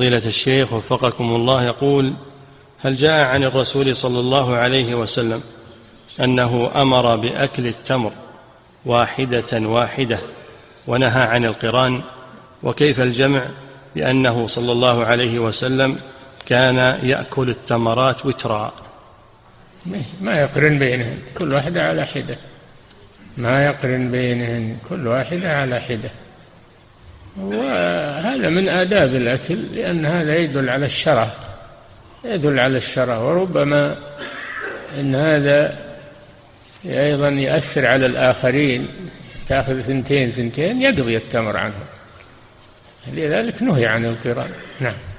فضيلة الشيخ وفقكم الله يقول: هل جاء عن الرسول صلى الله عليه وسلم أنه أمر بأكل التمر واحدة واحدة ونهى عن القران؟ وكيف الجمع لأنه صلى الله عليه وسلم كان يأكل التمرات وترا؟ ما يقرن بينهن، كل واحدة على حدة، ما يقرن بينهن، كل واحدة على حدة. وهذا من آداب الأكل، لأن هذا يدل على الشرع، يدل على الشرع. وربما إن هذا أيضا يؤثر على الآخرين، تأخذ ثنتين ثنتين يقضي التمر عنه، لذلك نهي عن القران. نعم.